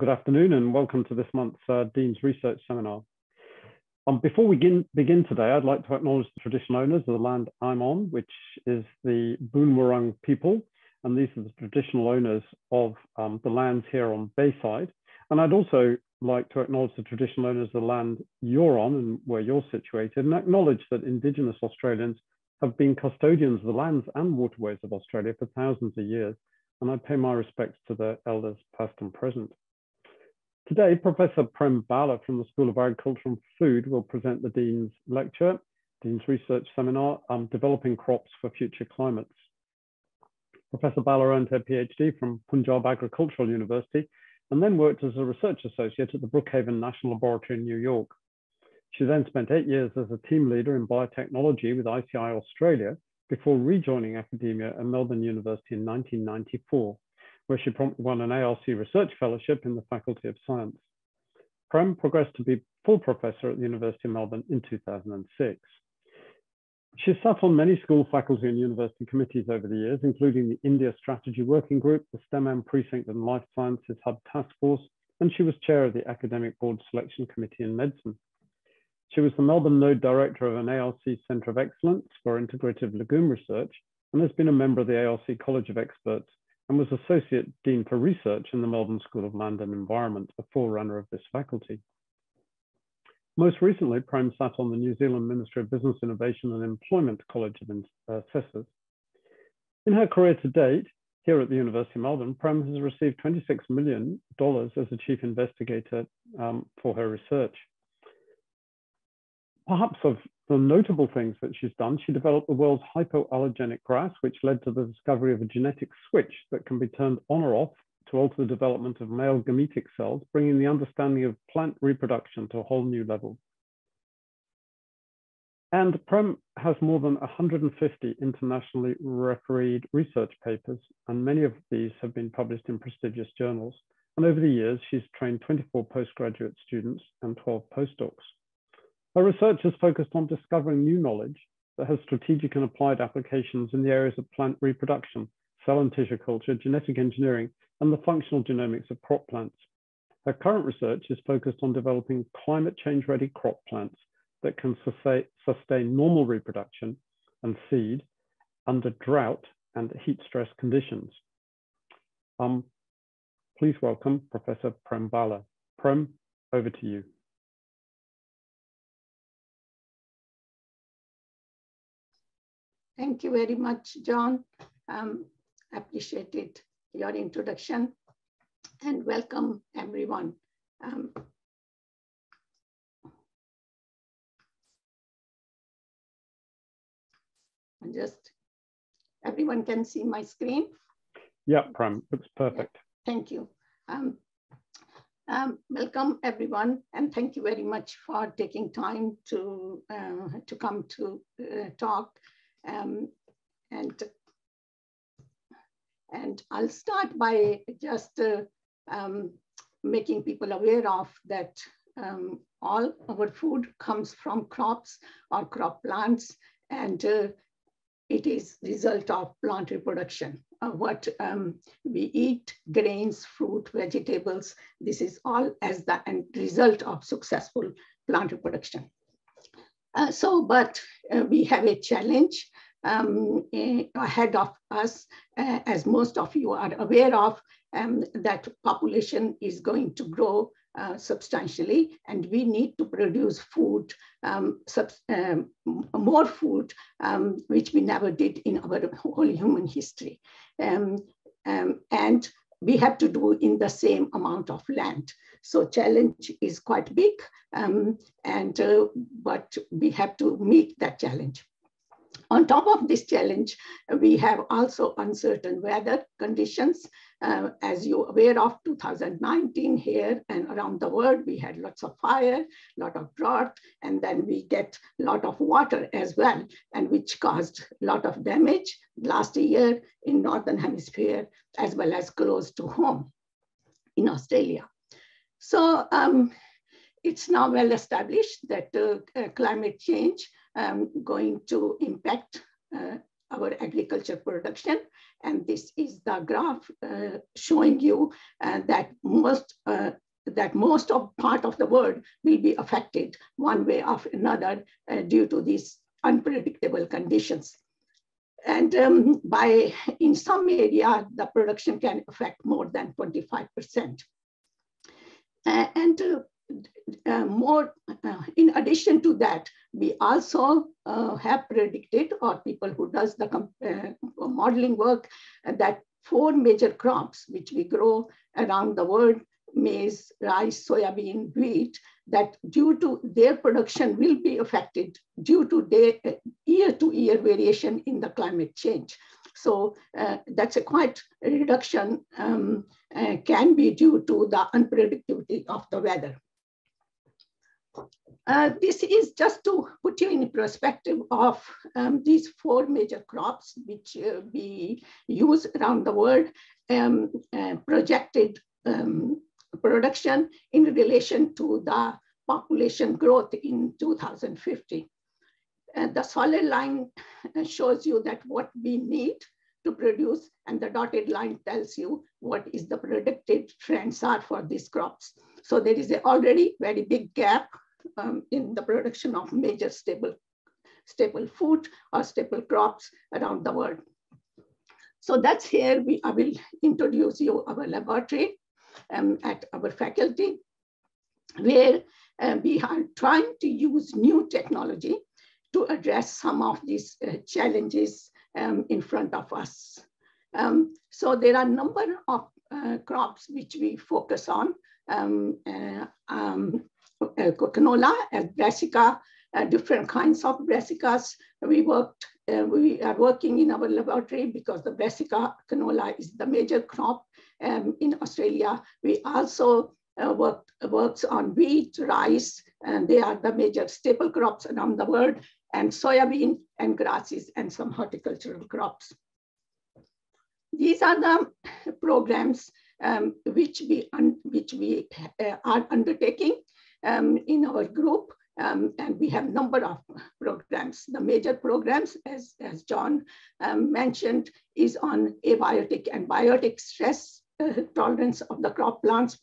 Good afternoon and welcome to this month's Dean's Research Seminar. Before we begin today, I'd like to acknowledge the traditional owners of the land I'm on, which is the Boon Wurrung people, and these are the traditional owners of the lands here on Bayside. And I'd also like to acknowledge the traditional owners of the land you're on and where you're situated, and acknowledge that Indigenous Australians have been custodians of the lands and waterways of Australia for thousands of years, and I pay my respects to their elders past and present. Today, Professor Prem Bhalla from the School of Agriculture and Food will present the Dean's Lecture, Dean's Research Seminar, on Developing Crops for Future Climates. Professor Bhalla earned her PhD from Punjab Agricultural University and then worked as a research associate at the Brookhaven National Laboratory in New York. She then spent 8 years as a team leader in biotechnology with ICI Australia before rejoining academia at Melbourne University in 1994. Where she promptly won an ARC research fellowship in the Faculty of Science. Prem progressed to be full professor at the University of Melbourne in 2006. She sat on many school faculty and university committees over the years, including the India Strategy Working Group, the STEMM Precinct and Life Sciences Hub Task Force, and she was chair of the Academic Board Selection Committee in Medicine. She was the Melbourne Node Director of an ARC Centre of Excellence for Integrative Legume Research, and has been a member of the ARC College of Experts and was Associate Dean for Research in the Melbourne School of Land and Environment, a forerunner of this faculty. Most recently, Prem sat on the New Zealand Ministry of Business Innovation and Employment College of Assessors. In her career to date, here at the University of Melbourne, Prem has received $26 million as a chief investigator for her research. Perhaps of the notable things that she's done, she developed the world's hypoallergenic grass, which led to the discovery of a genetic switch that can be turned on or off to alter the development of male gametic cells, bringing the understanding of plant reproduction to a whole new level. And Prem has more than 150 internationally refereed research papers, and many of these have been published in prestigious journals. And over the years, she's trained 24 postgraduate students and 12 postdocs. Her research has focused on discovering new knowledge that has strategic and applied applications in the areas of plant reproduction, cell and tissue culture, genetic engineering, and the functional genomics of crop plants. Her current research is focused on developing climate change-ready crop plants that can sustain normal reproduction and seed under drought and heat stress conditions. Please welcome Professor Prem Bhalla. Prem, over to you. Thank you very much, John. Appreciated your introduction and welcome everyone. Everyone can see my screen? Yeah, Prem, looks perfect. Yeah, thank you. Welcome everyone, and thank you very much for taking time to come to talk. And I'll start by just making people aware of that all our food comes from crops or crop plants, and it is result of plant reproduction. What we eat, grains, fruit, vegetables, this is all as the end result of successful plant reproduction. But we have a challenge ahead of us, as most of you are aware of, that population is going to grow substantially, and we need to produce food, more food, which we never did in our whole human history. And we have to do in the same amount of land. So challenge is quite big, but we have to meet that challenge. On top of this challenge, we have also uncertain weather conditions. As you're aware of, 2019 here and around the world, we had lots of fire, lot of drought, and then we get a lot of water as well, and which caused a lot of damage last year in Northern Hemisphere, as well as close to home in Australia. So it's now well established that climate change going to impact our agriculture production. And this is the graph showing you that most of part of the world will be affected one way or another due to these unpredictable conditions. And in some area, the production can affect more than 25%. In addition to that, we also have predicted, or people who does the modeling work, that four major crops which we grow around the world, maize, rice, soybean, wheat, that due to their production will be affected due to their year-to-year variation in the climate change. So that's a quite reduction can be due to the unpredictability of the weather. This is just to put you in perspective of these four major crops which we use around the world, projected production in relation to the population growth in 2050. The solid line shows you that what we need to produce, and the dotted line tells you what is the predicted trends are for these crops. So there is already very big gap in the production of major staple food or staple crops around the world. So that's here I will introduce you our laboratory at our faculty, where we are trying to use new technology to address some of these challenges in front of us. So there are a number of crops which we focus on, canola, brassica, different kinds of brassicas. We are working in our laboratory because the brassica canola is the major crop in Australia. We also works on wheat, rice, and they are the major staple crops around the world, and soybean and grasses and some horticultural crops. These are the programs which we are undertaking in our group. And we have a number of programs. The major programs, as John mentioned, is on abiotic and biotic stress tolerance of the crop plants,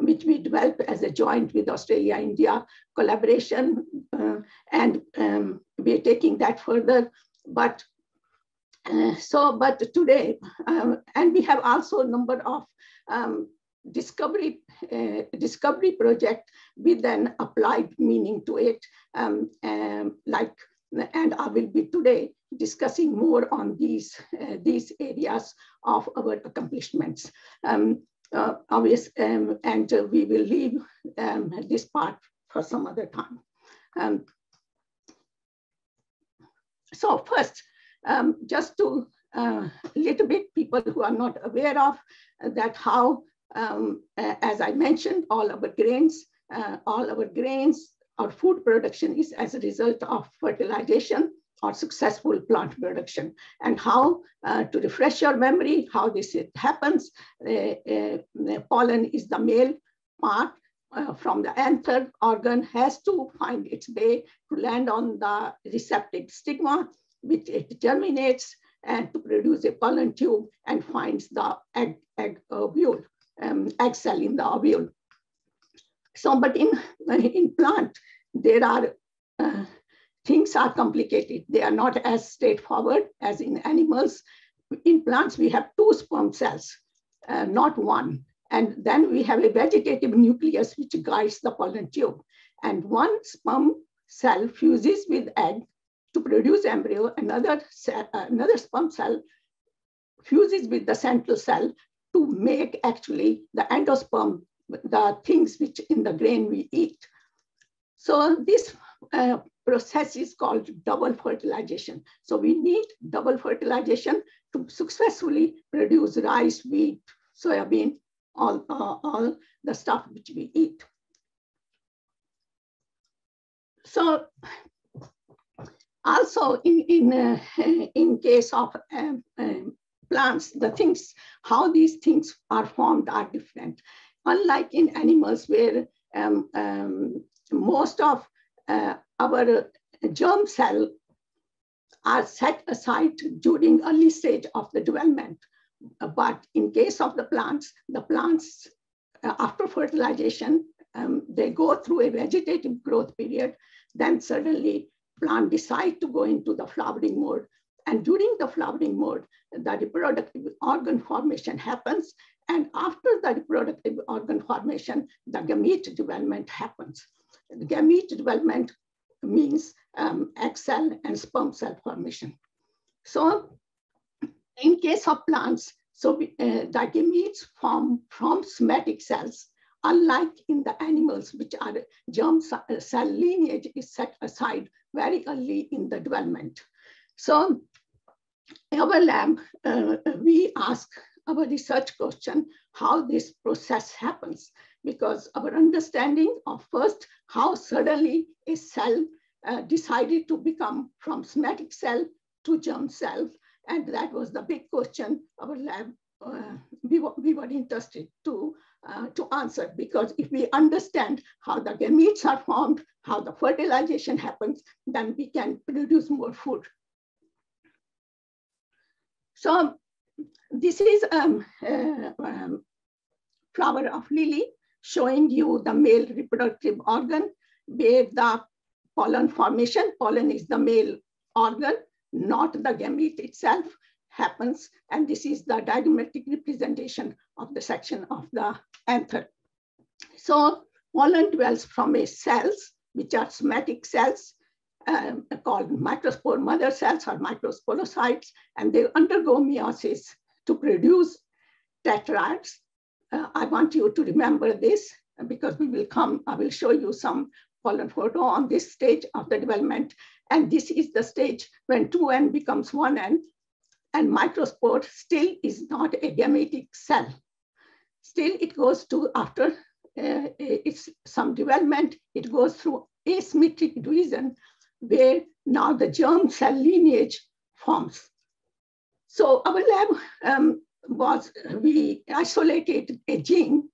which we develop as a joint with Australia-India collaboration. And we're taking that further. But today, and we have also a number of discovery project with an applied meaning to it, and I will be today discussing more on these areas of our accomplishments. We will leave this part for some other time. So first, just to little bit people who are not aware of that how. As I mentioned, all our grains, our food production is as a result of fertilization or successful plant production. And how, to refresh your memory, how this happens, pollen is the male part from the anther organ, has to find its way to land on the receptive stigma, which it germinates and to produce a pollen tube and finds the ovule. Egg cell in the ovule. So, but in plant, there are things are complicated. They are not as straightforward as in animals. In plants, we have two sperm cells, not one. And then we have a vegetative nucleus which guides the pollen tube. And one sperm cell fuses with egg to produce embryo. Another sperm cell fuses with the central cell to make actually the endosperm, the things which in the grain we eat. So this process is called double fertilization. So we need double fertilization to successfully produce rice, wheat, soybean, all the stuff which we eat. So also in case of plants, the things, how these things are formed are different. Unlike in animals where most of our germ cell are set aside during early stage of the development. But in case of the plants after fertilization, they go through a vegetative growth period, then suddenly plant decide to go into the flowering mode. And during the flowering mode, the reproductive organ formation happens. And after the reproductive organ formation, the gamete development happens. The gamete development means egg cell and sperm cell formation. So in case of plants, so the gametes form from somatic cells, unlike in the animals, which are germ cell lineage is set aside very early in the development. So our lab, we ask our research question, how this process happens, because our understanding of first, how suddenly a cell decided to become from somatic cell to germ cell, and that was the big question our lab, we were interested to answer, because if we understand how the gametes are formed, how the fertilization happens, then we can produce more food. So this is flower of lily showing you the male reproductive organ where the pollen formation, pollen is the male organ, not the gamete itself, happens. And this is the diagrammatic representation of the section of the anther. So pollen dwells from a cells, which are somatic cells, called microspore mother cells or microsporocytes, and they undergo meiosis to produce tetrads. I want you to remember this because we will come, I will show you some pollen photo on this stage of the development. And this is the stage when 2N becomes 1N and microspore still is not a gametic cell. Still it goes to, after it's some development, it goes through asymmetric division where now the germ cell lineage forms. So our lab we isolated a gene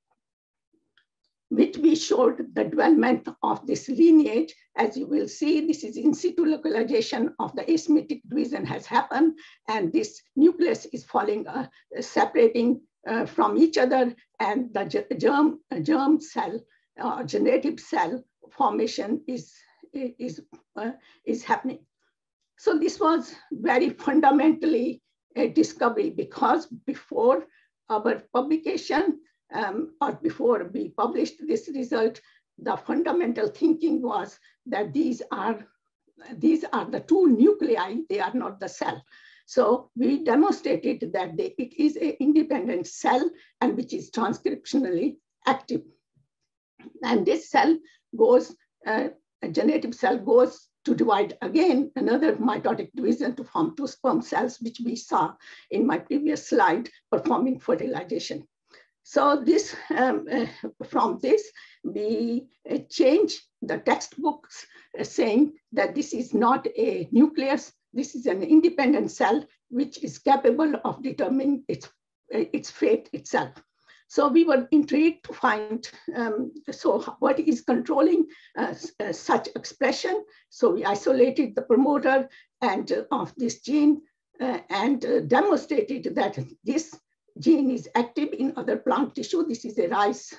which we showed the development of this lineage. As you will see, this is in situ localization of the asymmetric division has happened, and this nucleus is falling, separating from each other, and the germ cell or generative cell formation is happening. So this was very fundamentally a discovery, because before our publication, or before we published this result, the fundamental thinking was that these are the two nuclei, they are not the cell. So we demonstrated that it is an independent cell and which is transcriptionally active. And this cell goes, a generative cell goes to divide again, another mitotic division to form two sperm cells, which we saw in my previous slide, performing fertilization. So this, from this, we change the textbooks saying that this is not a nucleus, this is an independent cell, which is capable of determining its fate itself. So we were intrigued to find, so what is controlling such expression? So we isolated the promoter and of this gene and demonstrated that this gene is active in other plant tissue. This is a rice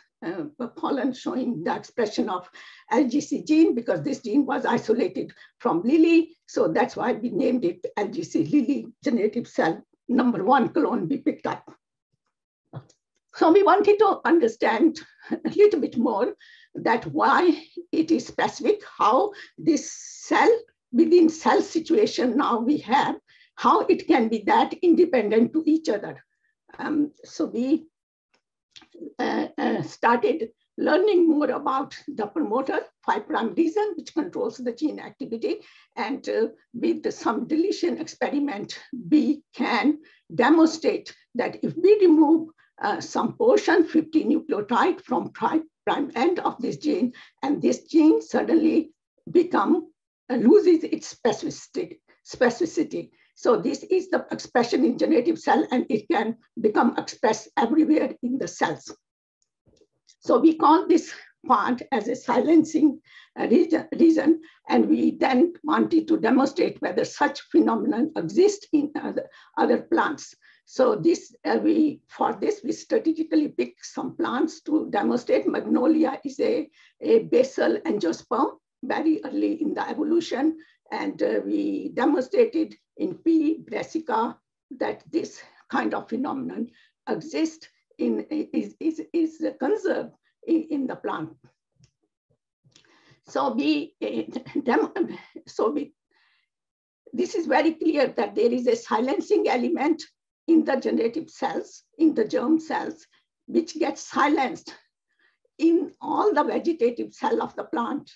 pollen showing the expression of LGC gene, because this gene was isolated from lily. So that's why we named it LGC, lily generative cell number 1 clone we picked up. So we wanted to understand a little bit more that why it is specific, how this cell within cell situation now we have, how it can be that independent to each other. So we started learning more about the promoter, 5' region, which controls the gene activity. And with some deletion experiment, we can demonstrate that if we remove some portion, 50 nucleotide from prime end of this gene, and this gene suddenly loses its specificity. So this is the expression in generative cell, and it can become expressed everywhere in the cells. So we call this plant as a silencing reason, and we then wanted to demonstrate whether such phenomenon exists in other plants. So this, for this we strategically picked some plants to demonstrate. Magnolia is a basal angiosperm, very early in the evolution, and we demonstrated in P. brassica that this kind of phenomenon exists in is conserved in the plant. So this is very clear that there is a silencing element in the generative cells, in the germ cells, which gets silenced in all the vegetative cell of the plant,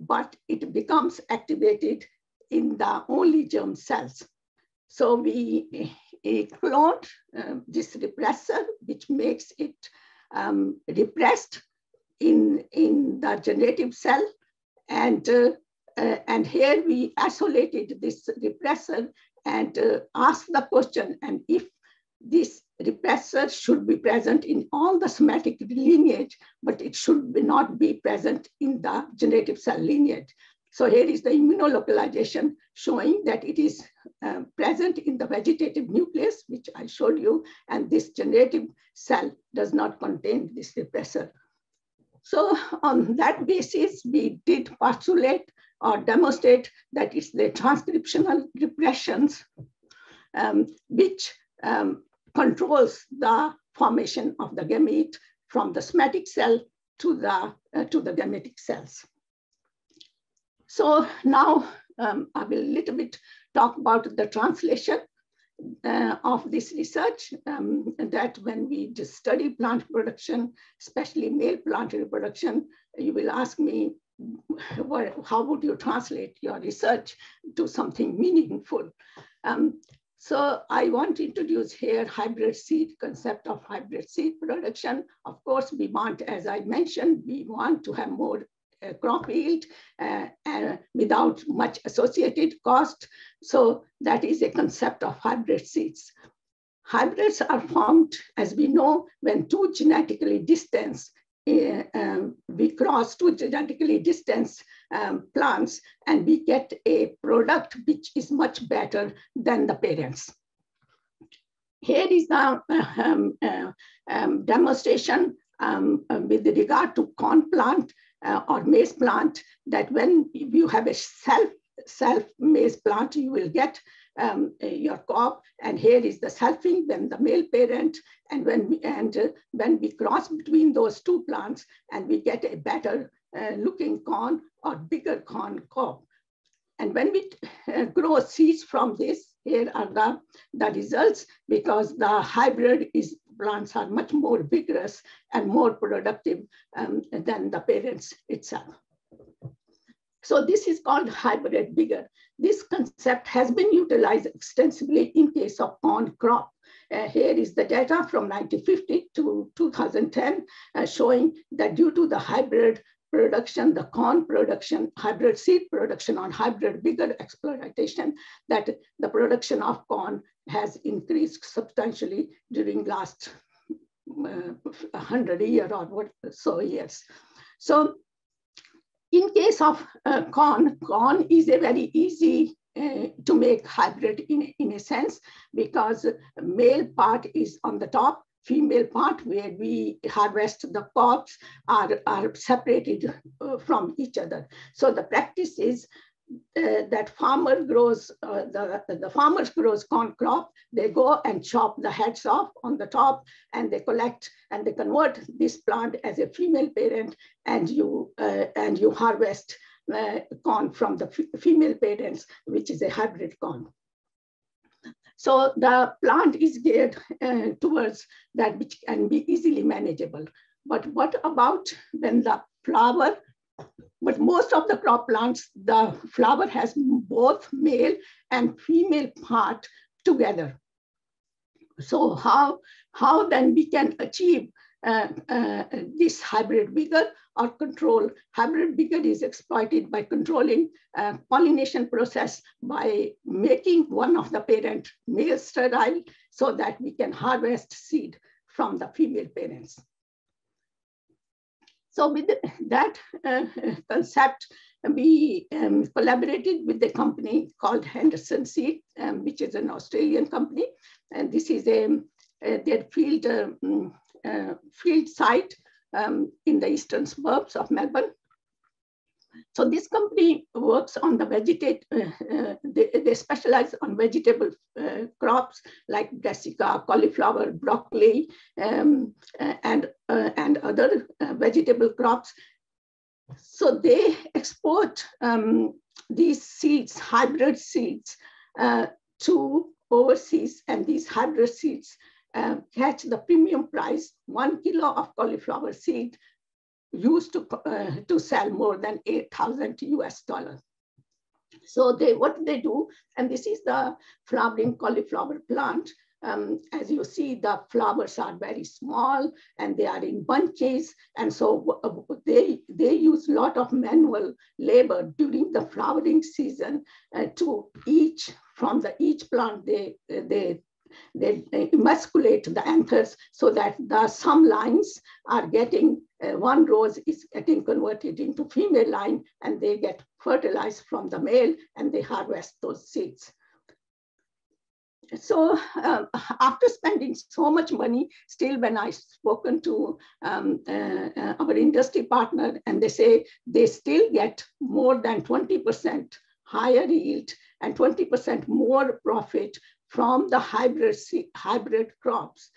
but it becomes activated in the only germ cells. So we cloned this repressor, which makes it repressed in the generative cell, and here we isolated this repressor and asked the question, and if this repressor should be present in all the somatic lineage, but it should not be present in the generative cell lineage. So here is the immunolocalization showing that it is present in the vegetative nucleus, which I showed you, and this generative cell does not contain this repressor. So on that basis, we did postulate or demonstrate that it's the transcriptional repressions which controls the formation of the gamete from the somatic cell to the gametic cells. So now I will a little bit talk about the translation of this research, that when we just study plant production, especially male plant reproduction, you will ask me, how would you translate your research to something meaningful? So I want to introduce here hybrid seed, concept of hybrid seed production. Of course, we want, as I mentioned, we want to have more crop yield without much associated cost. So that is a concept of hybrid seeds. Hybrids are formed, as we know, when two genetically distant we cross two genetically distant plants, and we get a product which is much better than the parents. Here is the demonstration with regard to corn plant or maize plant, that when you have a self maize plant, you will get your crop, and here is the selfing when the male parent, and when we cross between those two plants, and we get a better looking corn or bigger corn crop. And when we grow seeds from this, here are the results, because the hybrid plants are much more vigorous and more productive than the parents itself. So this is called hybrid vigor. This concept has been utilized extensively in case of corn crop. Here is the data from 1950 to 2010 showing that due to the hybrid production, the corn production, hybrid seed production on hybrid vigor exploitation, that the production of corn has increased substantially during last 100 years or what so years. So in case of corn is a very easy to make hybrid in a sense, because male part is on the top, female part where we harvest the crops are separated from each other. So the practice is that the farmer grows corn crop, they go and chop the heads off on the top, and they collect and they convert this plant as a female parent, and you harvest corn from the female parents, which is a hybrid corn. So the plant is geared towards that which can be easily manageable. But what about when the flower? But most of the crop plants, the flower has both male and female part together. So how then we can achieve this hybrid vigor or control? Hybrid vigor is exploited by controlling pollination process by making one of the parent male sterile so that we can harvest seed from the female parents. So with that concept, we collaborated with a company called Henderson Seed, which is an Australian company. And this is their field site in the eastern suburbs of Melbourne. So this company works on the they specialize on vegetable crops like brassica, cauliflower, broccoli, and other vegetable crops. So they export these seeds, hybrid seeds, to overseas, and these hybrid seeds catch the premium price. 1 kilo of cauliflower seed used to sell more than $8,000 US. So what they do, and this is the flowering cauliflower plant. As you see, the flowers are very small and they are in bunches. And so they use a lot of manual labor during the flowering season to each plant they emasculate the anthers so that some lines are getting, one rose is getting converted into female line, and they get fertilized from the male, and they harvest those seeds. So after spending so much money, still when I've spoken to our industry partner, and they say they still get more than 20% higher yield and 20% more profit from the hybrid crops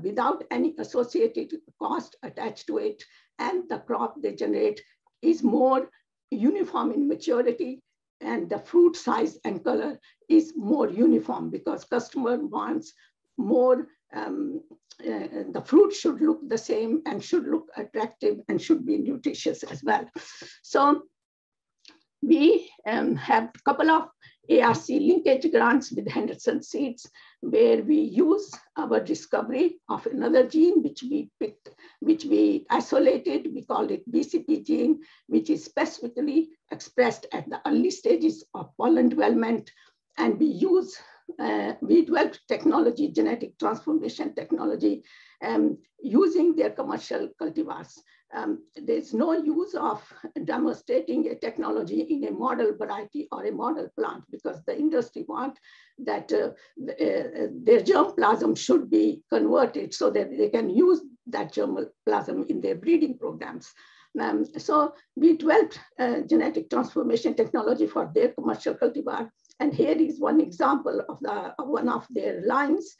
without any associated cost attached to it. And the crop they generate is more uniform in maturity, and the fruit size and color is more uniform because customer wants more, the fruit should look the same and should look attractive and should be nutritious as well. So we have a couple of ARC linkage grants with Henderson Seeds, where we use our discovery of another gene which we picked, which we isolated. We called it BCP gene, which is specifically expressed at the early stages of pollen development. And we developed technology, genetic transformation technology, using their commercial cultivars. There's no use of demonstrating a technology in a model variety or a model plant, because the industry wants that their germplasm should be converted so that they can use that germplasm in their breeding programs. So we developed genetic transformation technology for their commercial cultivar. And here is one example of one of their lines,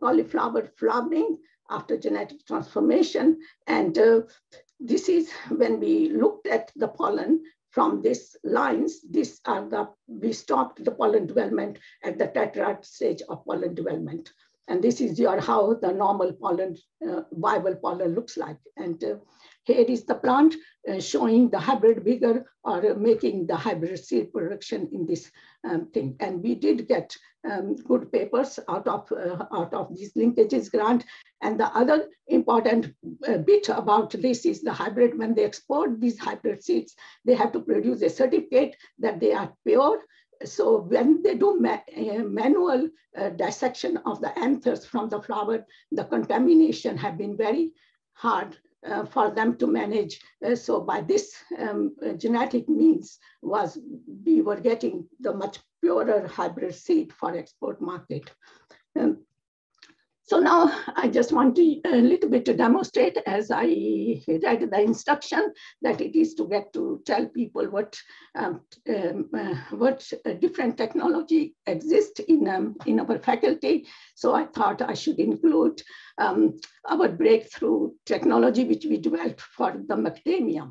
cauliflower flowering after genetic transformation. And this is when we looked at the pollen from these lines. We stopped the pollen development at the tetrad stage of pollen development. And this is how the normal pollen, viable pollen looks like. And here is the plant showing the hybrid vigor, or making the hybrid seed production in this thing. And we did get good papers out of these linkages grant. And the other important bit about this is the hybrid. When they export these hybrid seeds, they have to produce a certificate that they are pure. So when they do manual dissection of the anthers from the flower, the contamination have been very hard for them to manage. So by this genetic means we were getting the much purer hybrid seed for export market. So now I just want to a little bit to demonstrate, as I read the instruction, that it is to get to tell people what different technology exists in our faculty. So I thought I should include our breakthrough technology, which we developed for the macadamia.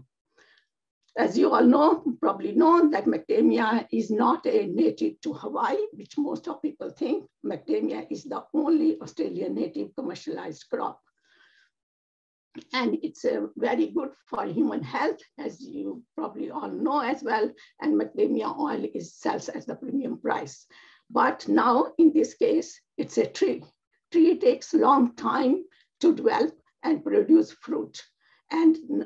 As you all probably know, that macadamia is not a native to Hawaii, which most of people think. Macadamia is the only Australian native commercialized crop. And it's very good for human health, as you probably all know as well. And macadamia oil sells at the premium price. But now in this case, it's a tree. Tree takes a long time to develop and produce fruit. And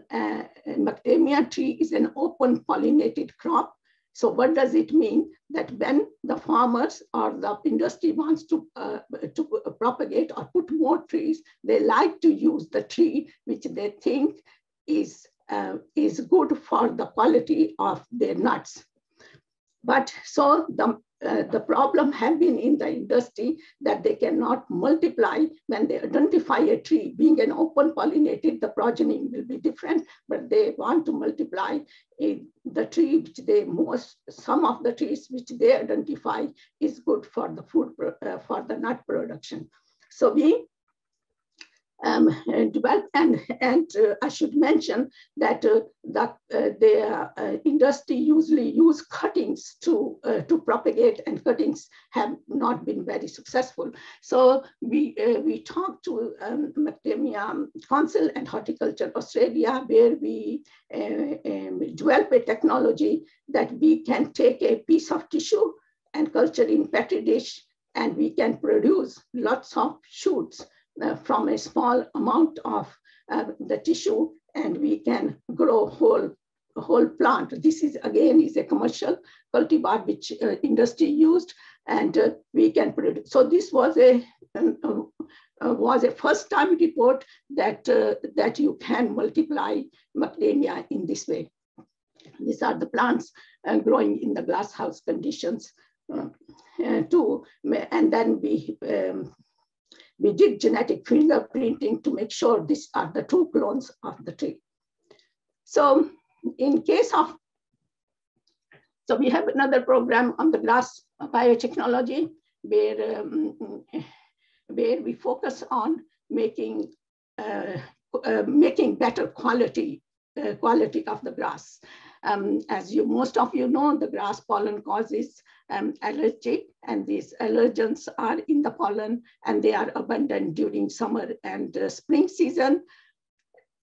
macadamia tree is an open pollinated crop. So what does it mean? That when the farmers or the industry wants to propagate or put more trees, they like to use the tree which they think is is good for the quality of their nuts. But so the problem has been in the industry that they cannot multiply. When they identify a tree, being an open pollinated, the progeny will be different, but they want to multiply the tree which they some of the trees which they identify is good for the food, for the nut production. So we and I should mention that the industry usually use cuttings to propagate, and cuttings have not been very successful. So we talked to Macadamia Council and Horticulture Australia, where we develop a technology that we can take a piece of tissue and culture in petri dish, and we can produce lots of shoots from a small amount of the tissue, and we can grow whole plant. This is again is a commercial cultivar which industry used, and we can produce. So this was a first time report that that you can multiply macadamia in this way. These are the plants growing in the glasshouse conditions too, and then we did genetic fingerprinting to make sure these are the true clones of the tree. So in case of, so we have another program on the glass biotechnology where we focus on making, making better quality of the grass. As most of you know, the grass pollen causes allergic, and these allergens are in the pollen, and they are abundant during summer and spring season.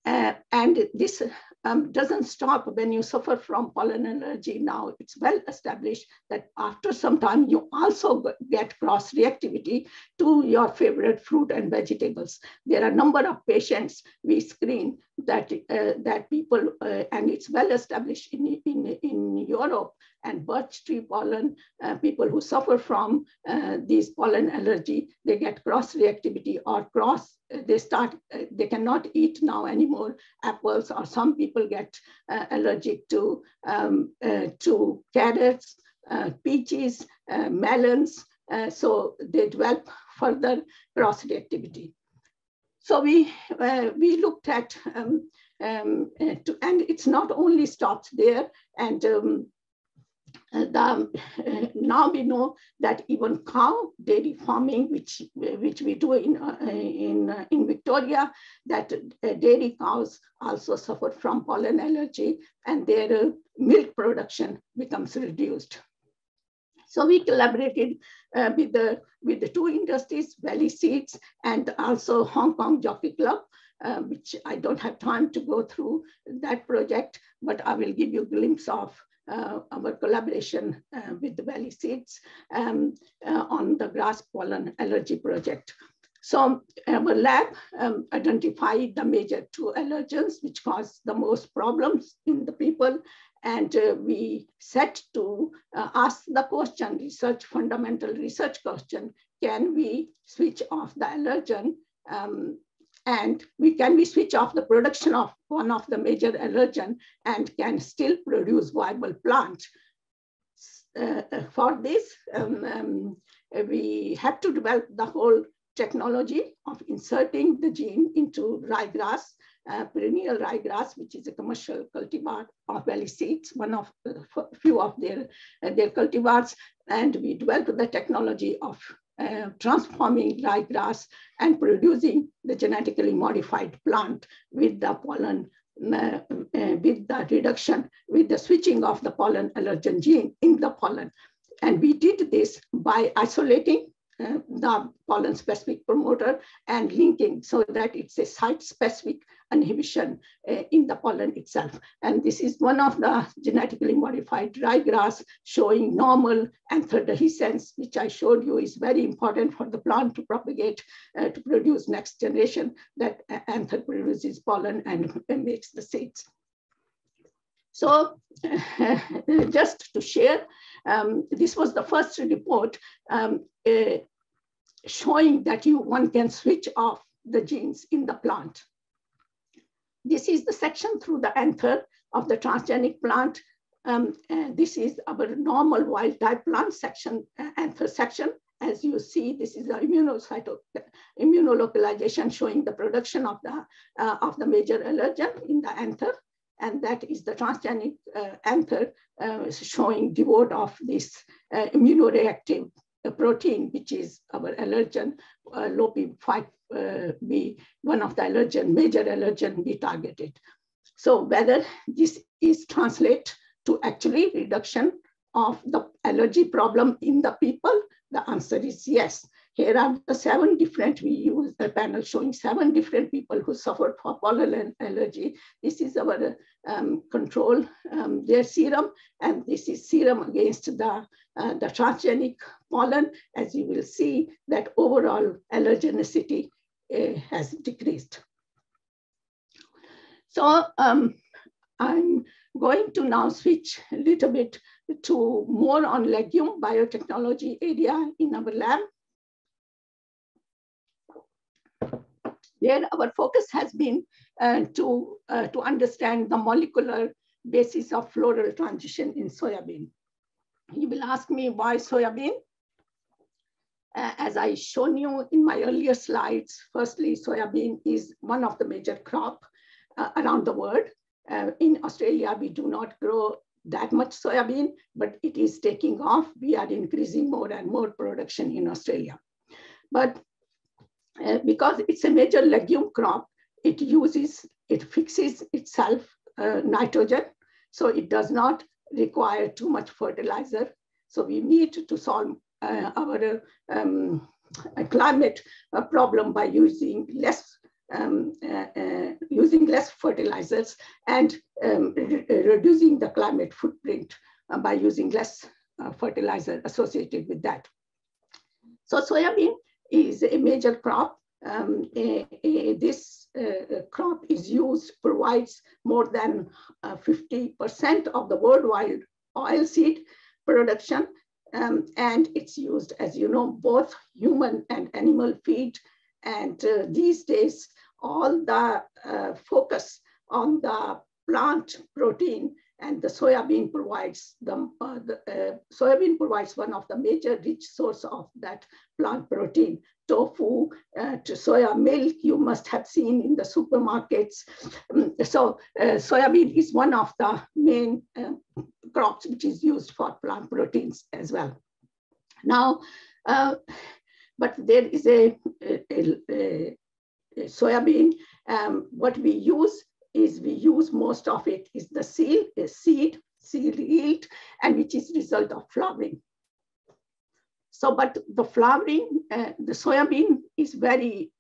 And this doesn't stop when you suffer from pollen allergy. Now it's well established that after some time, you also get cross-reactivity to your favorite fruit and vegetables. There are a number of patients we screen that people, and it's well established in Europe, and birch tree pollen, people who suffer from these pollen allergy, they get cross-reactivity or they cannot eat now anymore apples, or some people get allergic to carrots, peaches, melons, so they develop further cross-reactivity. So we looked at, and it's not only stopped there, and now we know that even cow dairy farming, which we do in Victoria, that dairy cows also suffer from pollen allergy, and their milk production becomes reduced. So we collaborated with the two industries, Valley Seeds and also Hong Kong Jockey Club, which I don't have time to go through that project, but I will give you a glimpse of our collaboration with the Valley Seeds on the grass pollen allergy project. So our lab identified the major two allergens which cause the most problems in the people, and we set to ask the question, fundamental research question, can we switch off the allergen? And can we switch off the production of one of the major allergen and can still produce viable plant? For this, we had to develop the whole technology of inserting the gene into ryegrass, perennial ryegrass, which is a commercial cultivar of Valley Seeds, one of few of their cultivars, and we developed the technology of transforming ryegrass and producing the genetically modified plant with the pollen, with the reduction, with the switching of the pollen allergen gene in the pollen. And we did this by isolating the pollen specific promoter and linking so that it's a site specific inhibition in the pollen itself. And this is one of the genetically modified ryegrass showing normal anthrodescence, which I showed you is very important for the plant to propagate, to produce next generation, that anther produces pollen and makes the seeds. So just to share, this was the first report showing that one can switch off the genes in the plant. This is the section through the anther of the transgenic plant. This is our normal wild type plant section, anther section. As you see, this is the immunolocalization showing the production of the major allergen in the anther, and that is the transgenic anther showing devoid of this immunoreactive protein, which is our allergen, LOP5B, one of the allergen, major allergen we targeted. So whether this is translate to actually reduction of the allergy problem in the people, the answer is yes. Here are the seven different, we use the panel showing seven different people who suffered from pollen allergy. This is our control, their serum, and this is serum against the transgenic pollen. As you will see, that overall allergenicity has decreased. So I'm going to now switch a little bit to more on legume biotechnology area in our lab. There our focus has been to understand the molecular basis of floral transition in soybean. You will ask me why soybean? As I shown you in my earlier slides, firstly, soybean is one of the major crop around the world. In Australia, we do not grow that much soybean, but it is taking off. We are increasing more and more production in Australia. But because it's a major legume crop, it fixes itself nitrogen. So it does not require too much fertilizer. So we need to solve our climate problem by using less fertilizers and reducing the climate footprint by using less fertilizer associated with that. So soybean is a major crop. This crop is used, provides more than 50% of the worldwide oilseed production, and it's used, as you know, both human and animal feed. And these days, all the focus on the plant protein, and the soybean provides one of the major rich source of that plant protein. Tofu, to soya milk, you must have seen in the supermarkets. So soybean is one of the main crops which is used for plant proteins as well. Now, but there is a soybean. What we use is most of it is the seed yield, and which is result of flowering. So, but the flowering, the soybean is very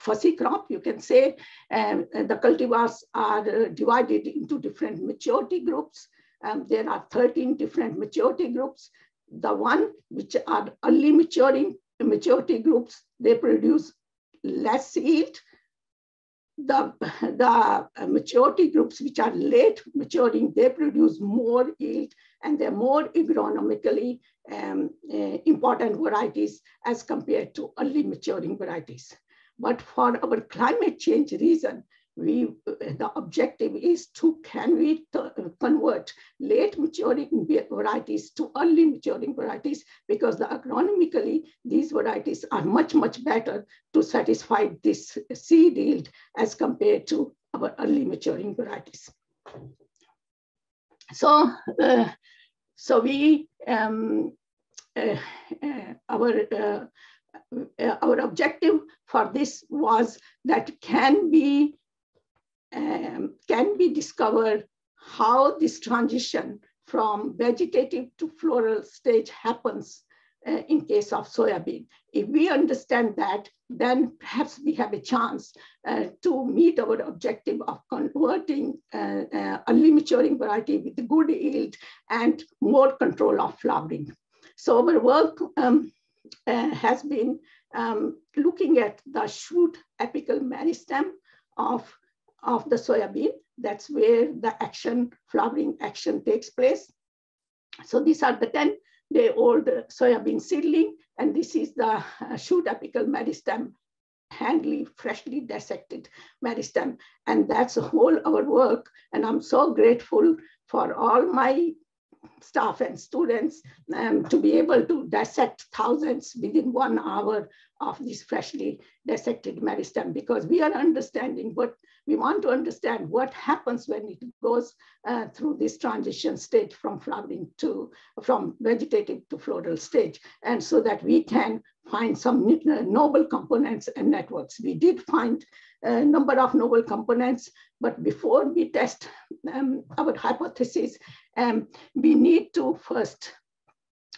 fussy crop, you can say. The cultivars are divided into different maturity groups. There are 13 different maturity groups. The one which are early maturing maturity groups, they produce less yield. The maturity groups which are late maturing, they produce more yield, and they're more agronomically important varieties as compared to early maturing varieties. But for our climate change reason, the objective is to convert late maturing varieties to early maturing varieties, because the agronomically these varieties are much better to satisfy this seed yield as compared to our early maturing varieties. So our objective for this was that can we discover how this transition from vegetative to floral stage happens in case of soybean. If we understand that, then perhaps we have a chance to meet our objective of converting early maturing variety with good yield and more control of flowering. So our work has been looking at the shoot apical meristem of the soybean. That's where the action, flowering action takes place. So these are the 10-day-old soybean seedling, and this is the shoot apical meristem handily, freshly dissected meristem. And that's all our work. And I'm so grateful for all my staff and students to be able to dissect thousands within 1 hour of this freshly dissected meristem, because we are understanding what we want to understand what happens when it goes through this transition stage from flowering to from vegetative to floral stage, and so that we can find some noble components and networks. We did find a number of noble components, but before we test our hypothesis, we need to first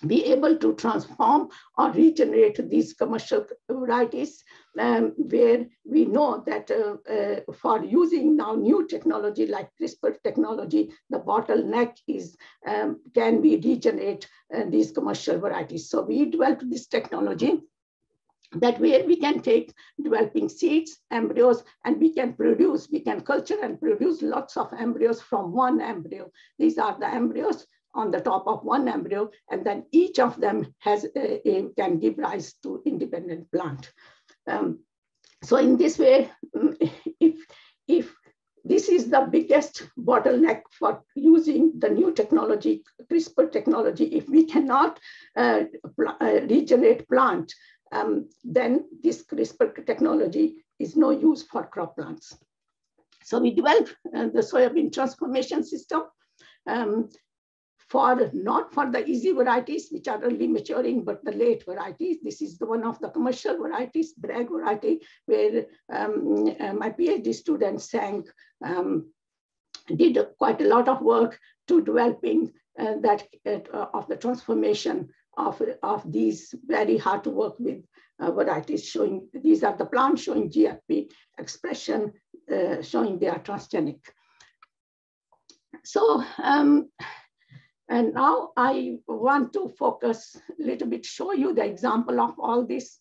be able to transform or regenerate these commercial varieties where we know that for using now new technology like CRISPR technology, the bottleneck is, can we regenerate these commercial varieties? So we developed this technology that where we can take developing seeds, embryos, and we can produce, we can culture and produce lots of embryos from one embryo. These are the embryos on the top of one embryo, and then each of them has can give rise to independent plant. So in this way, if this is the biggest bottleneck for using the new technology, CRISPR technology, if we cannot regenerate plant, then this CRISPR technology is no use for crop plants. So we developed the soybean transformation system, for not for the easy varieties, which are early maturing, but the late varieties. This is the one of the commercial varieties, Bragg variety, where my PhD students did quite a lot of work to developing of the transformation of these very hard to work with varieties showing, these are the plants showing GFP expression, showing they are transgenic. So, and now I want to focus a little bit, show you the example of all these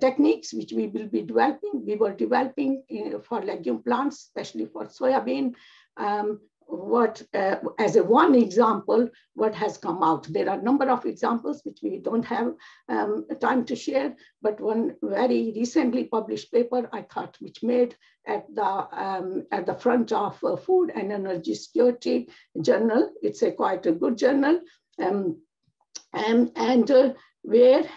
techniques which we will be developing. We were developing for legume plants, especially for soybean. As a one example, what has come out. There are a number of examples which we don't have time to share, but one very recently published paper I thought which made at the front of Food and Energy Security Journal. It's a quite a good journal, where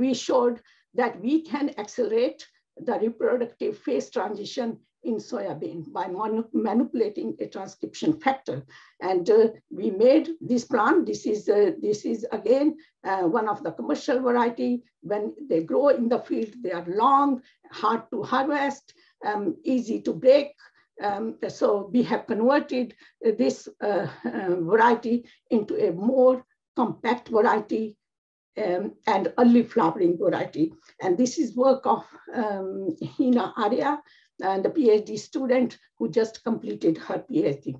we showed that we can accelerate the reproductive phase transition in soybean by manipulating a transcription factor. And we made this plant. This is again one of the commercial variety. When they grow in the field, they are long, hard to harvest, easy to break. So we have converted this variety into a more compact variety and early flowering variety. And this is work of Hina Arya, and the PhD student who just completed her PhD.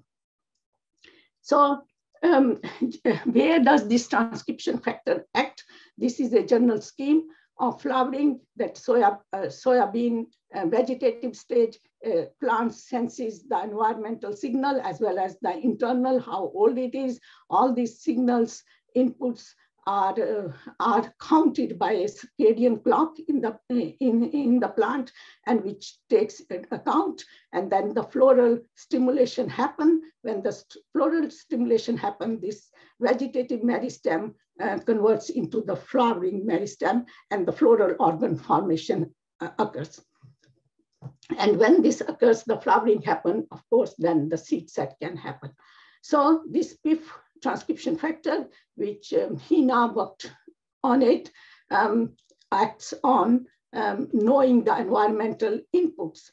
So where does this transcription factor act? This is a general scheme of flowering that soybean vegetative stage plant senses the environmental signal as well as the internal, how old it is. All these signals, inputs are counted by a circadian clock in the plant, and which takes account, and then the floral stimulation happen. When the floral stimulation happen, this vegetative meristem converts into the flowering meristem, and the floral organ formation occurs. And when this occurs, the flowering happen, of course, then the seed set can happen. So this PIF transcription factor, which Hina worked on it, acts on knowing the environmental inputs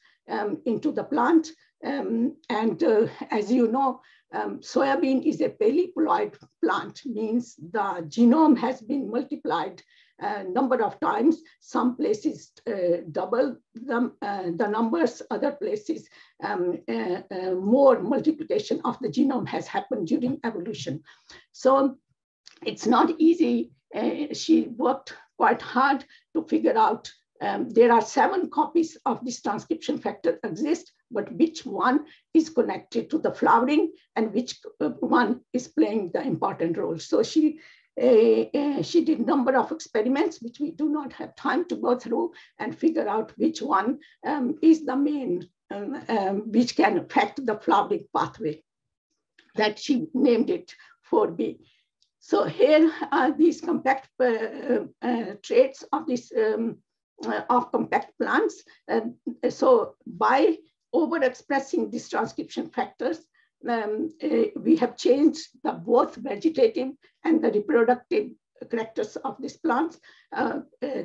into the plant. As you know, soybean is a polyploid plant, means the genome has been multiplied a number of times. Some places double the numbers, other places more multiplication of the genome has happened during evolution. So it's not easy. She worked quite hard to figure out there are 7 copies of this transcription factor exist, but which one is connected to the flowering and which one is playing the important role. So she she did a number of experiments, which we do not have time to go through and figure out which one is the main, which can affect the flowering pathway, that she named it 4B. So here are these compact traits of this of compact plants. And so by overexpressing these transcription factors, we have changed the both vegetative and the reproductive characters of these plants.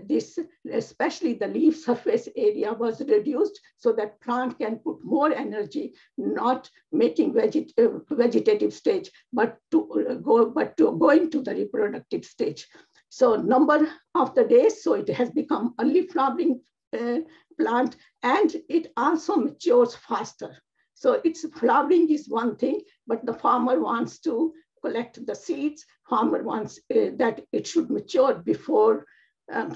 This, especially the leaf surface area, was reduced so that plant can put more energy, not making vegetative stage, but to go into the reproductive stage. So number of the days, so it has become early flowering plant, and it also matures faster. So its flowering is one thing, but the farmer wants to collect the seeds. Farmer wants that it should mature before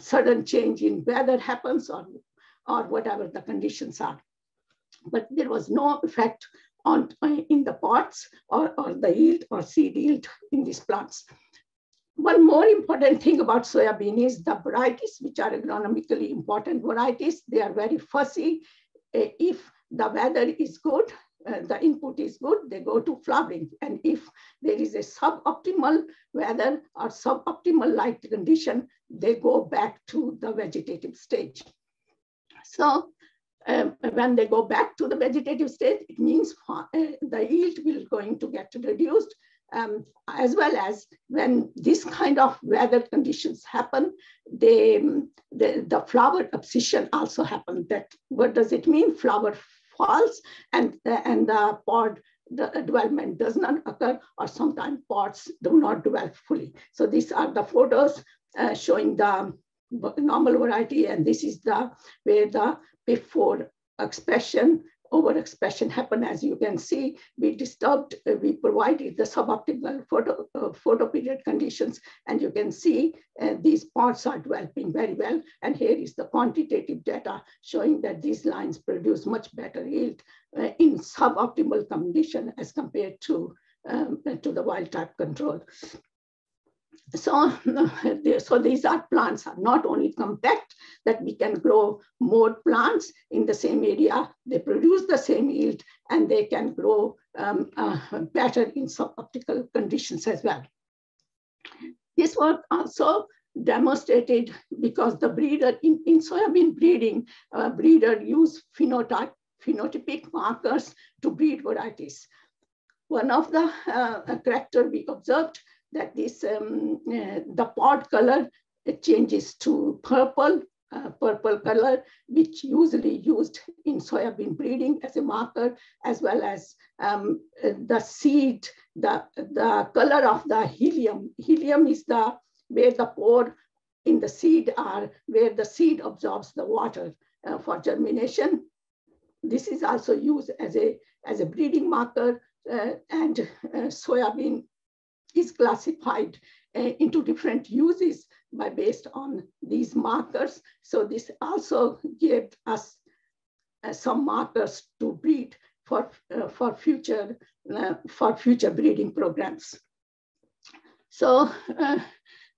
sudden change in weather happens, or whatever the conditions are. But there was no effect on in the pots or the yield or seed yield in these plants. One more important thing about soybean is the varieties, which are agronomically important varieties. They are very fussy. If the weather is good, the input is good, they go to flowering. And if there is a suboptimal weather or suboptimal light condition, they go back to the vegetative stage. So when they go back to the vegetative stage, it means the yield will going to get reduced. As well as when this kind of weather conditions happen, the flower abscission also happens. That, what does it mean? Flower falls and the pod development does not occur, or sometimes pods do not develop fully. So these are the photos showing the normal variety, and this is the where the PIF4 expression, overexpression happened. As you can see, we disturbed, we provided the suboptimal photo period conditions, and you can see these pods are developing very well. And here is the quantitative data showing that these lines produce much better yield in suboptimal condition as compared to the wild type control. So these are plants are not only compact, that we can grow more plants in the same area, they produce the same yield, and they can grow better in suboptimal conditions as well. This work also demonstrated, because the breeder in soybean breeding, breeder use phenotypic markers to breed varieties. One of the character we observed, that this the pod color, it changes to purple, purple color, which usually used in soybean breeding as a marker, as well as the seed, the color of the helium. Helium is the where the pore in the seed are, where the seed absorbs the water for germination. This is also used as a breeding marker, and soybean is classified into different uses by based on these markers. So this also gave us some markers to breed for future breeding programs. So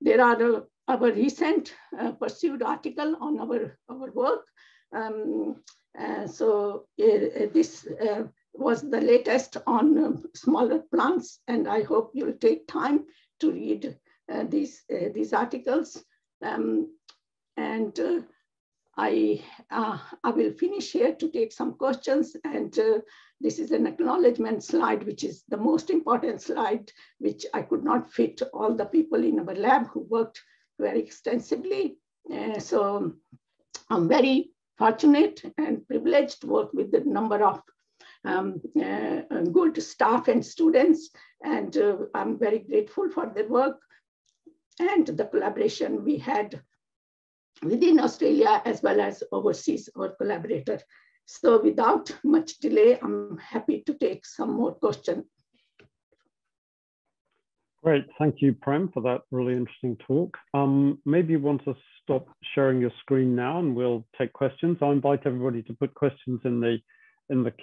there are our recent pursued article on our work. This was the latest on smaller plants, and I hope you'll take time to read these articles. I will finish here to take some questions, and this is an acknowledgement slide, which is the most important slide, which I could not fit all the people in our lab who worked very extensively. So I'm very fortunate and privileged to work with the number of good staff and students, and I'm very grateful for their work and the collaboration we had within Australia as well as overseas, our collaborator. So without much delay, I'm happy to take some more questions. Great, thank you, Prem, for that really interesting talk. Maybe you want to stop sharing your screen now and we'll take questions. I invite everybody to put questions in the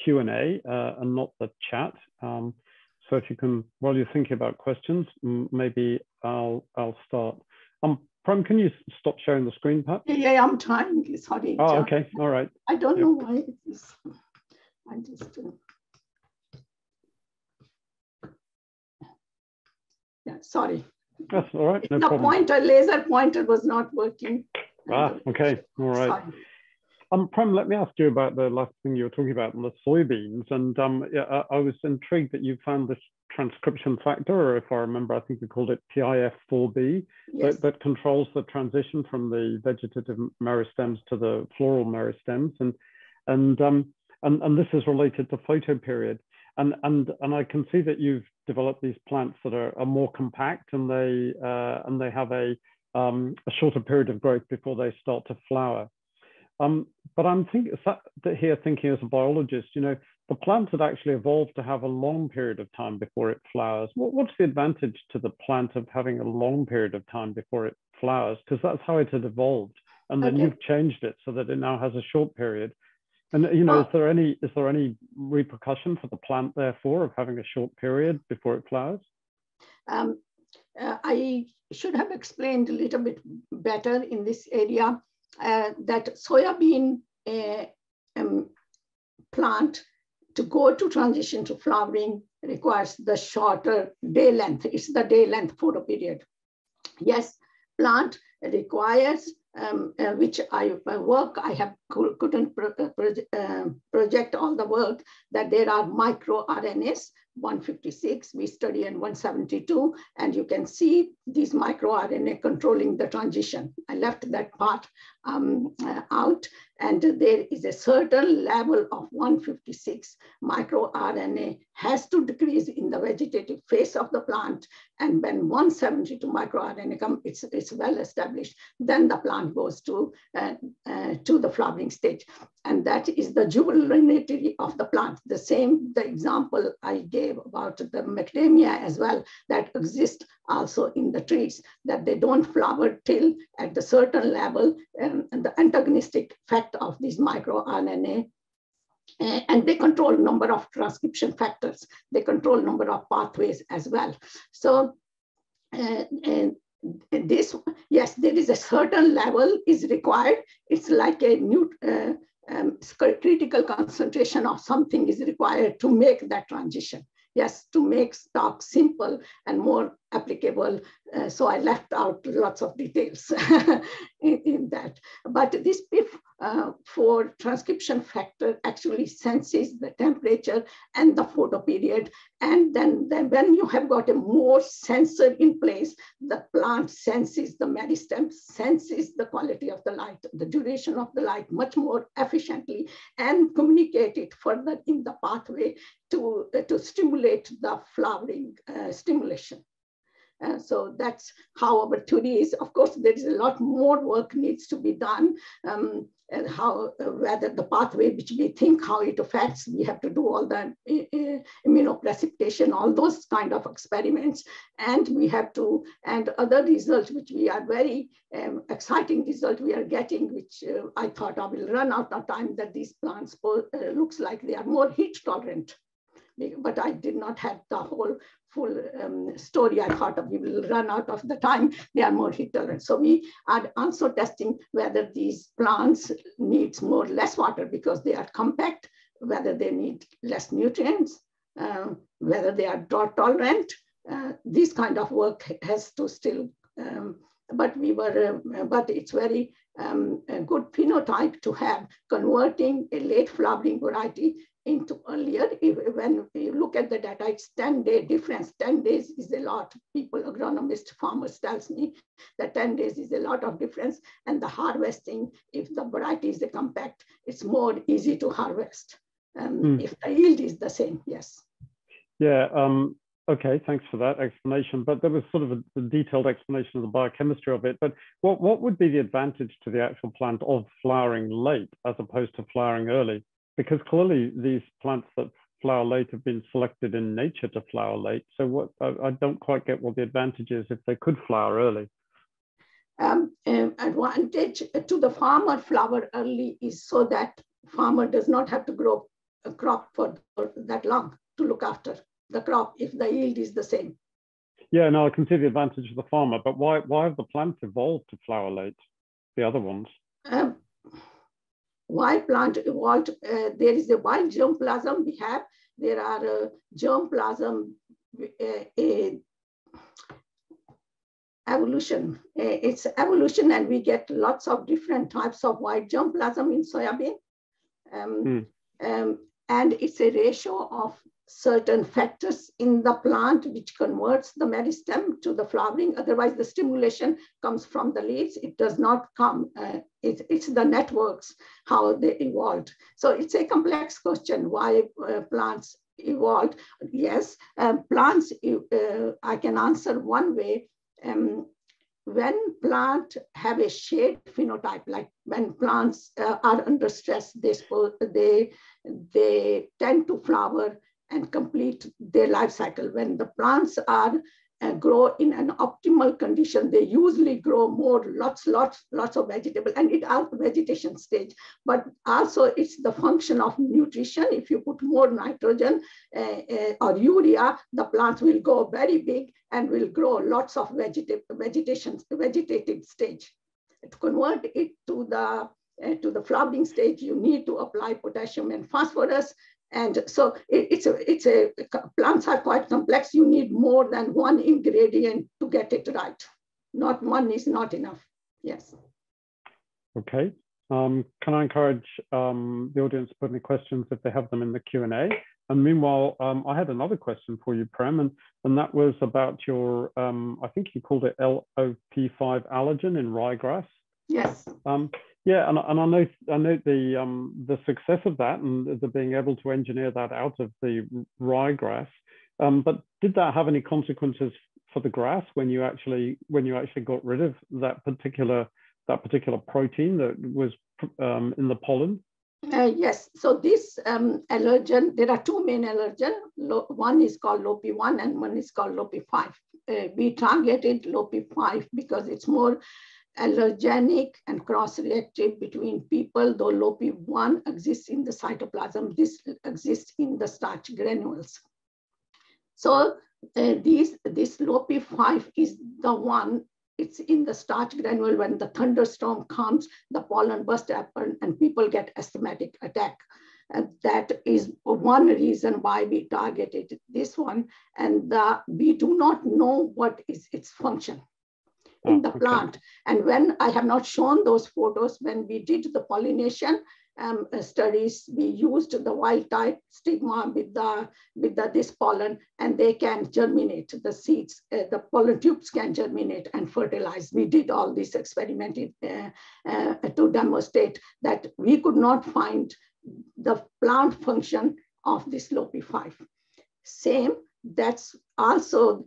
Q&A and not the chat. So if you can, while you're thinking about questions, maybe I'll start. Prem, can you stop sharing the screen, perhaps? Yeah, I'm trying. It's hard. Oh, okay. All right. I don't know why it is. I just yeah. Sorry. That's all right. No problem. The pointer, laser pointer, was not working. Ah, okay. All right. Sorry. Prem, let me ask you about the last thing you were talking about, the soybeans. And I was intrigued that you found this transcription factor, or if I remember, I think you called it PIF4B, yes, that controls the transition from the vegetative meristems to the floral meristems. And this is related to photoperiod. And I can see that you've developed these plants that are more compact, and they have a shorter period of growth before they start to flower. But I'm thinking as a biologist, you know, the plant had actually evolved to have a long period of time before it flowers. What's the advantage to the plant of having a long period of time before it flowers? Because that's how it had evolved. And then you've changed it so that it now has a short period. And, you know, is there any repercussion for the plant, therefore, of having a short period before it flowers? I should have explained a little bit better in this area. That soybean plant to go to transition to flowering requires the shorter day length. It's the day length photoperiod. Yes, plant requires, which I couldn't project all the work, that there are microRNAs, 156 we study and 172, and you can see these microRNA controlling the transition. I left that part out, and there is a certain level of 156 microRNA has to decrease in the vegetative phase of the plant, and when 172 microRNA come, it's well established, then the plant goes to the flowering stage, and that is the juvelinity of the plant. The same, the example I gave about the macadamia as well, that exist also in the trees, that they don't flower till at the certain level, and the antagonistic effect of these microRNA, and they control number of transcription factors, they control number of pathways as well. So and this, yes, there is a certain level is required. It's like a new critical concentration of something is required to make that transition. Yes, to make stock simple and more applicable. So I left out lots of details in that. But this PIF4 transcription factor actually senses the temperature and the photoperiod. And then when you have got a more sensor in place, the plant senses the meristem, senses the quality of the light, the duration of the light much more efficiently, and communicate it further in the pathway to stimulate the flowering stimulation. So that's how our theory is. Of course, there is a lot more work needs to be done, and how whether the pathway which we think how it affects, we have to do all the immunoprecipitation, all those kind of experiments, and we have to, and other results which we are very exciting result we are getting, which I thought I will run out of time, that these plants looks like they are more heat tolerant. But I did not have the whole full story. I thought we will run out of the time. They are more heat tolerant. So we are also testing whether these plants need less water because they are compact, whether they need less nutrients, whether they are drought tolerant. This kind of work has to still, but it's very a good phenotype to have, converting a late flowering variety into earlier. When you look at the data, it's 10-day difference. 10 days is a lot. People, agronomists, farmers tells me that 10 days is a lot of difference. And the harvesting, if the variety is compact, it's more easy to harvest. If the yield is the same, yes. Yeah, okay, thanks for that explanation. But there was sort of a detailed explanation of the biochemistry of it. But what would be the advantage to the actual plant of flowering late as opposed to flowering early? Because clearly these plants that flower late have been selected in nature to flower late. So what, I don't quite get what the advantage is if they could flower early. Advantage to the farmer flower early is so that farmer does not have to grow a crop for that long to look after. the crop if the yield is the same. Yeah, no, I can see the advantage of the farmer, but why have the plants evolved to flower late, the other ones? Why plant evolved? There is a wild germplasm we have. There are germplasm evolution. It's evolution, and we get lots of different types of wild germplasm in soybean. And it's a ratio of certain factors in the plant which converts the meristem to the flowering. Otherwise, the stimulation comes from the leaves. It does not come. It's the networks, how they evolved. So it's a complex question, why plants evolved. Yes, plants, I can answer one way. When plants have a shade phenotype, like when plants are under stress, they tend to flower and complete their life cycle. When the plants are grow in an optimal condition, they usually grow more, lots of vegetable, and it out vegetation stage. But also it's the function of nutrition. If you put more nitrogen or urea, the plants will go very big and will grow lots of vegetative stage. To convert it to the flowering stage, you need to apply potassium and phosphorus. And so plants are quite complex. You need more than one ingredient to get it right. Not one is not enough. Yes. Okay. Can I encourage the audience to put any questions if they have them in the Q&A? And meanwhile, I had another question for you, Prem, and that was about your, I think you called it LOP5 allergen in ryegrass. Yes. Yeah, and I know the success of that and the being able to engineer that out of the ryegrass. But did that have any consequences for the grass when you actually got rid of that particular protein that was in the pollen? Yes. So this allergen, there are two main allergens. One is called LOP1 and one is called LOP5. We targeted LOP5 because it's more allergenic and cross-reactive between people, though LOP1 exists in the cytoplasm, this exists in the starch granules. So this LOP5 is the one, it's in the starch granule. When the thunderstorm comes, the pollen burst happen and people get asthmatic attack. And that is one reason why we targeted this one. And we do not know what is its function in the plant. And when I have not shown those photos, when we did the pollination studies, we used the wild type stigma with this pollen, and they can germinate the seeds. The pollen tubes can germinate and fertilize. We did all these experiments to demonstrate that we could not find the plant function of this LOP5. Same. That's also,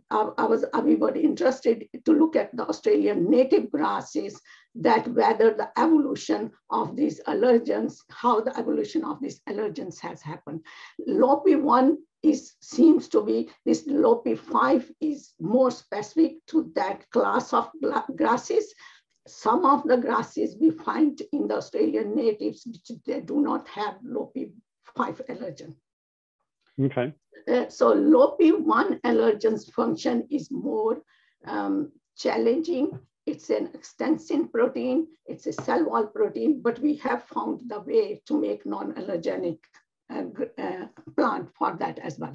we were interested to look at the Australian native grasses, that whether the evolution of these allergens, how the evolution of these allergens has happened. LOP1 seems to be, this LOP5 is more specific to that class of grasses. Some of the grasses we find in the Australian natives, which they do not have LOP5 allergen. Okay. So LOP1 allergen's function is more challenging. It's an extensin protein. It's a cell wall protein, but we have found the way to make non-allergenic plant for that as well.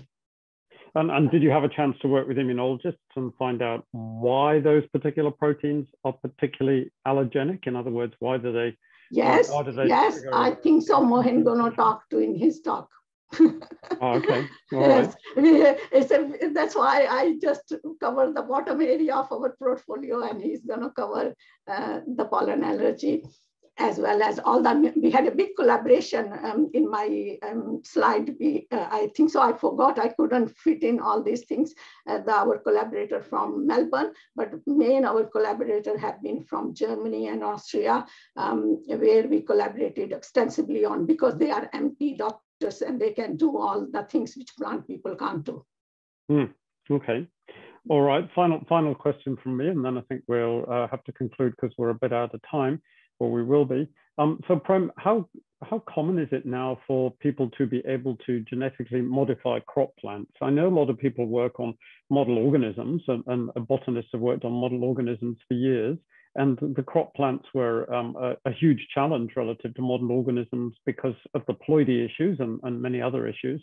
And did you have a chance to work with immunologists and find out why those particular proteins are particularly allergenic? In other words, why do they? Yes, yes, I think so. Mohan Gono talked to in his talk. Oh, okay. All yes. Right. That's why I just cover the bottom area of our portfolio, and he's going to cover the pollen allergy as well as all that. We had a big collaboration in my slide. I think so. I forgot. I couldn't fit in all these things. Our collaborator from Melbourne, but main our collaborator have been from Germany and Austria, where we collaborated extensively on, because they are MD doctors and they can do all the things which plant people can't do. Okay. All right. Final question from me, and then I think we'll have to conclude because we're a bit out of time, or we will be. So Prem, how how common is it now for people to be able to genetically modify crop plants? I know a lot of people work on model organisms, and botanists have worked on model organisms for years. And the crop plants were a huge challenge relative to model organisms because of the ploidy issues and many other issues.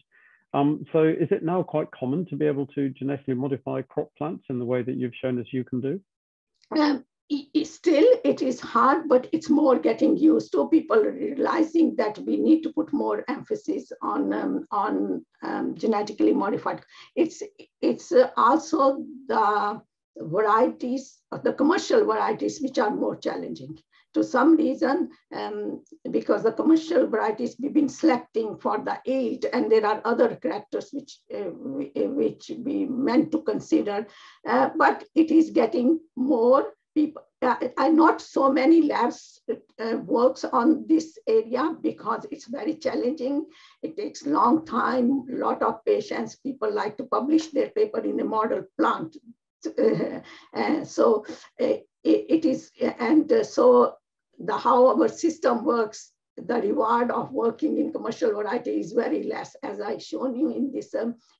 So is it now quite common to be able to genetically modify crop plants in the way that you've shown us you can do? Still, it is hard, but it's more getting used to. People realizing that we need to put more emphasis on genetically modified. It's also the varieties, the commercial varieties, which are more challenging. To some reason, because the commercial varieties we've been selecting for the yield, and there are other characters which we meant to consider, but it is getting more people. Not so many labs works on this area because it's very challenging. It takes long time, a lot of patience. People like to publish their paper in a model plant, so the how our system works, the reward of working in commercial variety is very less, as I've shown you in this.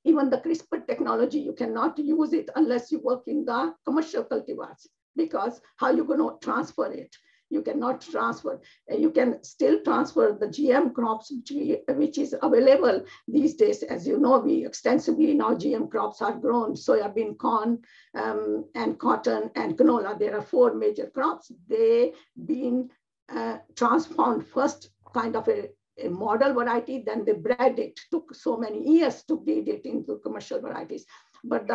Even the CRISPR technology, you cannot use it unless you work in the commercial cultivars, because how you going to transfer it? You cannot transfer. You can still transfer the GM crops, which is available these days. As you know, we extensively now GM crops are grown, soybean, corn, and cotton, and canola. There are four major crops. They've been transformed first kind of a model variety, then they bred it. Took so many years to breed it into commercial varieties. But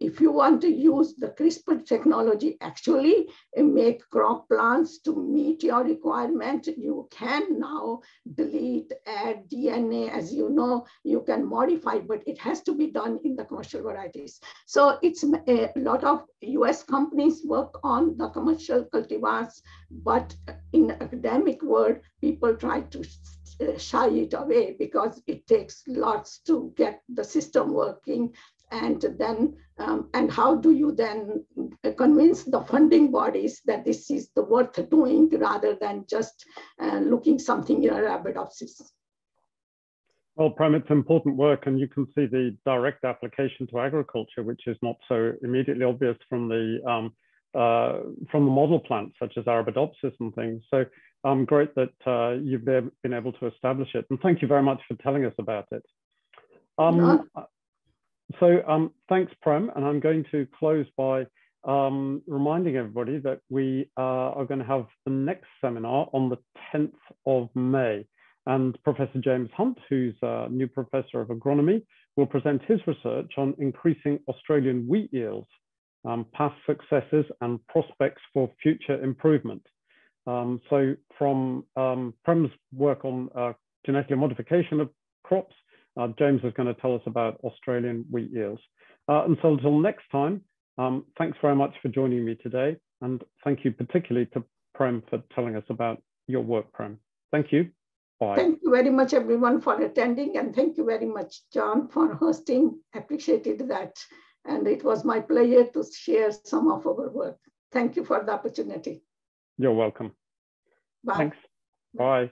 if you want to use the CRISPR technology actually and make crop plants to meet your requirement, you can now delete, add DNA, as you know, you can modify, but it has to be done in the commercial varieties. So it's a lot of US companies work on the commercial cultivars, but in academic world, people try to shy it away because it takes lots to get the system working. And then, how do you then convince the funding bodies that this is the worth doing rather than just looking something in Arabidopsis? Well, Prem, it's important work, and you can see the direct application to agriculture, which is not so immediately obvious from the model plants such as Arabidopsis and things. So great that you've been able to establish it, and thank you very much for telling us about it. So thanks, Prem, and I'm going to close by reminding everybody that we are going to have the next seminar on the 10th of May. And Professor James Hunt, who's a new Professor of Agronomy, will present his research on increasing Australian wheat yields, past successes and prospects for future improvement. So from Prem's work on genetic modification of crops, James is going to tell us about Australian wheat yields. And so until next time, thanks very much for joining me today. And thank you particularly to Prem for telling us about your work, Prem. Thank you. Bye. Thank you very much, everyone, for attending. And thank you very much, John, for hosting. Appreciated that. And it was my pleasure to share some of our work. Thank you for the opportunity. You're welcome. Bye. Thanks. Bye.